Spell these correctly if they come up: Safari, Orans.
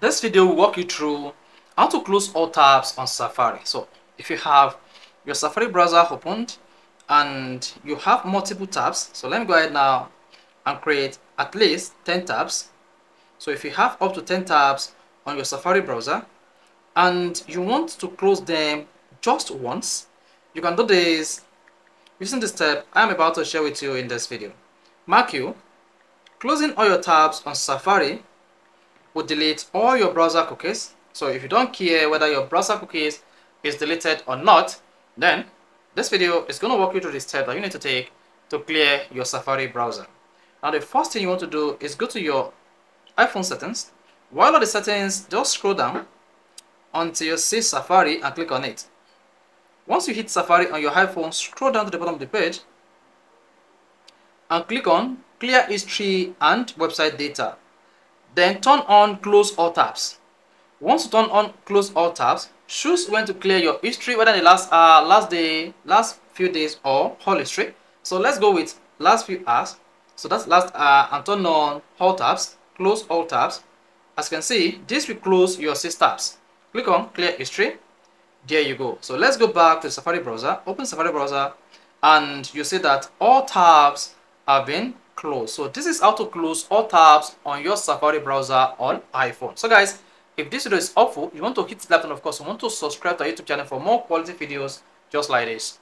This video will walk you through how to close all tabs on Safari. So if you have your Safari browser opened and you have multiple tabs, so let me go ahead now and create at least 10 tabs. So if you have up to 10 tabs on your Safari browser and you want to close them just once, you can do this using the step I am about to share with you in this video. Mark you, closing all your tabs on Safari will delete all your browser cookies. So if you don't care whether your browser cookies is deleted or not, then this video is going to walk you through the step that you need to take to clear your Safari browser. Now the first thing you want to do is go to your iPhone settings. While on the settings, just scroll down until you see Safari and click on it. Once you hit Safari on your iPhone, scroll down to the bottom of the page and click on Clear History and Website Data. Then turn on Close All Tabs. Once you turn on Close All Tabs, choose when to clear your history, whether the last day, last few days, or whole history. So let's go with last few hours. So that's last hour, and turn on All Tabs, Close All Tabs. As you can see, this will close your 6 tabs. Click on Clear History. There you go. So let's go back to Safari browser. Open Safari browser, and you see that all tabs have been closed. So this is how to close all tabs on your Safari browser on iPhone. So guys, if this video is helpful, you want to hit the like button, of course, you want to subscribe to our YouTube channel for more quality videos just like this.